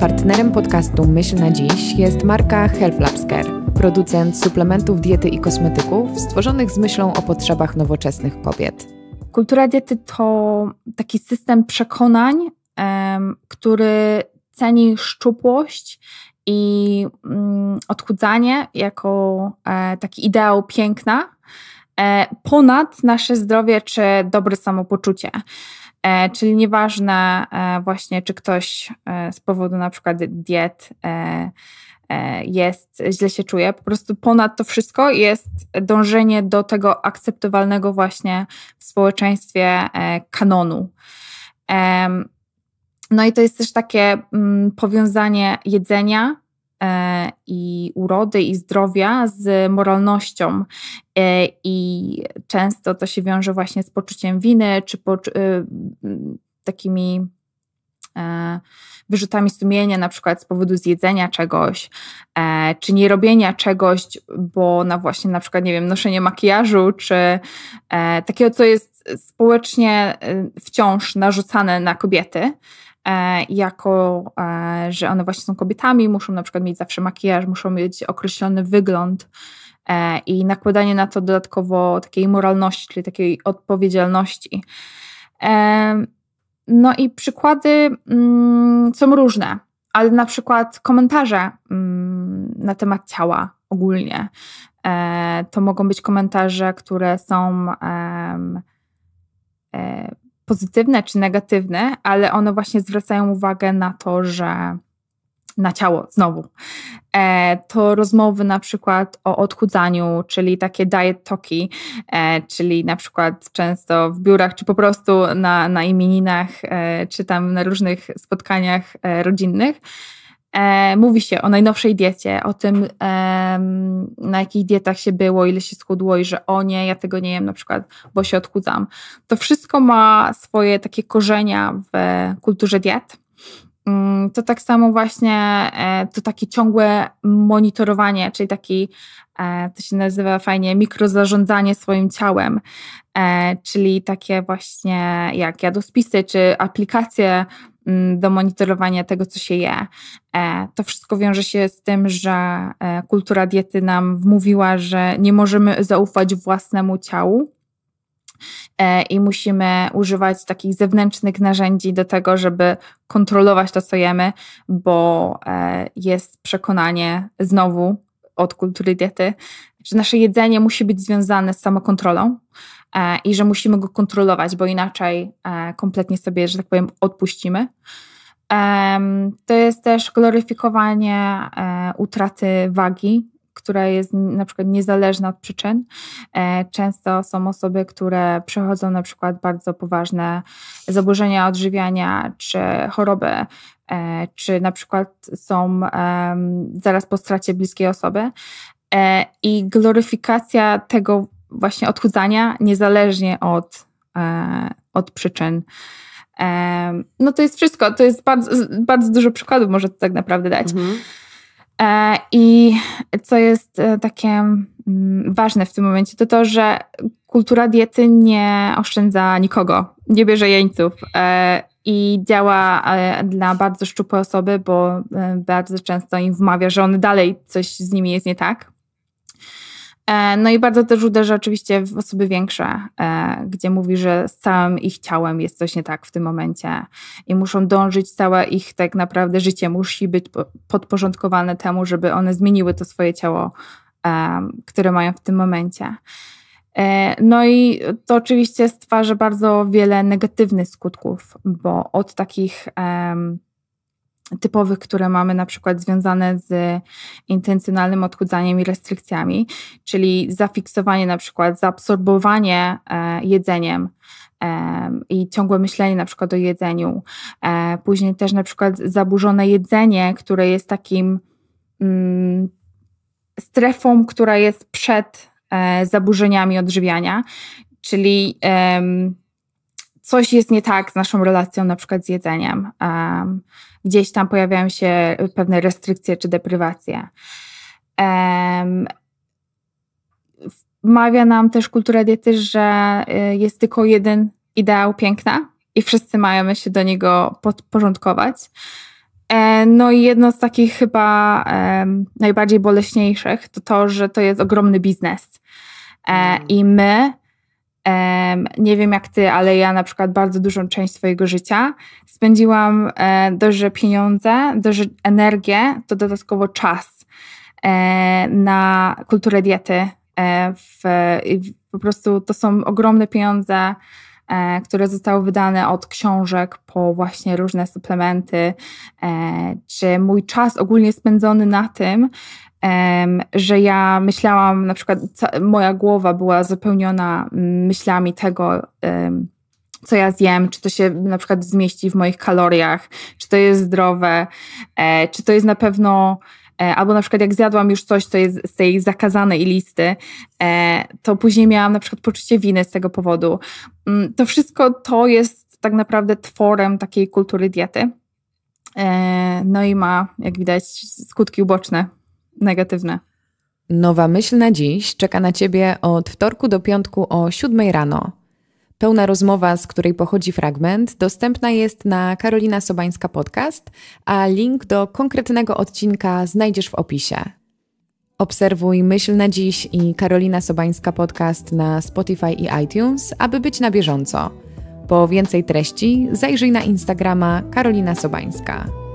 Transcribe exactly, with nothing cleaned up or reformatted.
Partnerem podcastu Myśl na Dziś jest marka Health Labs Care, producent suplementów diety i kosmetyków stworzonych z myślą o potrzebach nowoczesnych kobiet. Kultura diety to taki system przekonań, który ceni szczupłość i odchudzanie jako taki ideał piękna ponad nasze zdrowie czy dobre samopoczucie. Czyli nieważne właśnie, czy ktoś z powodu na przykład diet jest, źle się czuje, po prostu ponad to wszystko jest dążenie do tego akceptowalnego właśnie w społeczeństwie kanonu. No i to jest też takie powiązanie jedzenia i urody i zdrowia z moralnością i często to się wiąże właśnie z poczuciem winy czy po, takimi wyrzutami sumienia na przykład z powodu zjedzenia czegoś czy nie robienia czegoś, bo na właśnie na przykład nie wiem, noszenie makijażu czy takiego, co jest społecznie wciąż narzucane na kobiety jako, że one właśnie są kobietami, muszą na przykład mieć zawsze makijaż, muszą mieć określony wygląd i nakładanie na to dodatkowo takiej moralności, czyli takiej odpowiedzialności. No i przykłady są różne, ale na przykład komentarze na temat ciała ogólnie. To mogą być komentarze, które są pozytywne czy negatywne, ale one właśnie zwracają uwagę na to, że na ciało znowu. E, to rozmowy na przykład o odchudzaniu, czyli takie diet talki, e, czyli na przykład często w biurach, czy po prostu na, na imieninach, e, czy tam na różnych spotkaniach e, rodzinnych. E, mówi się o najnowszej diecie, o tym, e, na jakich dietach się było, ile się schudło i że o nie, ja tego nie jem na przykład, bo się odchudzam. To wszystko ma swoje takie korzenia w kulturze diet. To tak samo właśnie, to takie ciągłe monitorowanie, czyli taki, to się nazywa fajnie, mikrozarządzanie swoim ciałem, czyli takie właśnie jak jadłospisy czy aplikacje do monitorowania tego, co się je. To wszystko wiąże się z tym, że kultura diety nam wmówiła, że nie możemy zaufać własnemu ciału i musimy używać takich zewnętrznych narzędzi do tego, żeby kontrolować to, co jemy, bo jest przekonanie znowu od kultury diety, że nasze jedzenie musi być związane z samokontrolą i że musimy go kontrolować, bo inaczej kompletnie sobie, że tak powiem, odpuścimy. To jest też gloryfikowanie utraty wagi, która jest na przykład niezależna od przyczyn. Często są osoby, które przechodzą na przykład bardzo poważne zaburzenia odżywiania czy choroby, czy na przykład są zaraz po stracie bliskiej osoby. I gloryfikacja tego właśnie odchudzania niezależnie od, od przyczyn. No to jest wszystko. To jest bardzo, bardzo dużo przykładów, może to tak naprawdę dać. Mhm. I co jest takie ważne w tym momencie, to to, że kultura diety nie oszczędza nikogo, nie bierze jeńców i działa dla bardzo szczupłej osoby, bo bardzo często im wmawia, że one dalej coś z nimi jest nie tak. No i bardzo też uderza oczywiście w osoby większe, gdzie mówi, że z całym ich ciałem jest coś nie tak w tym momencie i muszą dążyć, całe ich tak naprawdę życie musi być podporządkowane temu, żeby one zmieniły to swoje ciało, które mają w tym momencie. No i to oczywiście stwarza bardzo wiele negatywnych skutków, bo od takich typowych, które mamy na przykład związane z intencjonalnym odchudzaniem i restrykcjami, czyli zafiksowanie na przykład, zaabsorbowanie e, jedzeniem e, i ciągłe myślenie na przykład o jedzeniu. E, później też na przykład zaburzone jedzenie, które jest takim mm, strefą, która jest przed e, zaburzeniami odżywiania, czyli e, coś jest nie tak z naszą relacją na przykład z jedzeniem. Um, gdzieś tam pojawiają się pewne restrykcje czy deprywacje. Um, wmawia nam też kultura diety, że jest tylko jeden ideał piękna i wszyscy mają się do niego podporządkować. No i jedno z takich chyba najbardziej boleśniejszych to to, że to jest ogromny biznes. I my, nie wiem jak ty, ale ja na przykład bardzo dużą część swojego życia spędziłam dość, że pieniądze, dość, że energię, to dodatkowo czas na kulturę diety. W, po prostu to są ogromne pieniądze, które zostały wydane od książek po właśnie różne suplementy, czy mój czas ogólnie spędzony na tym, że ja myślałam, na przykład moja głowa była zapełniona myślami tego, co ja zjem, czy to się na przykład zmieści w moich kaloriach, czy to jest zdrowe, czy to jest na pewno... Albo na przykład jak zjadłam już coś, co jest z tej zakazanej listy, to później miałam na przykład poczucie winy z tego powodu. To wszystko to jest tak naprawdę tworem takiej kultury diety. No i ma, jak widać, skutki uboczne, negatywne. Nowa myśl na dziś czeka na Ciebie od wtorku do piątku o siódmej rano. Pełna rozmowa, z której pochodzi fragment, dostępna jest na Karolina Sobańska Podcast, a link do konkretnego odcinka znajdziesz w opisie. Obserwuj Myśl na Dziś i Karolina Sobańska Podcast na Spotify i iTunes, aby być na bieżąco. Po więcej treści zajrzyj na Instagrama Karolina Sobańska.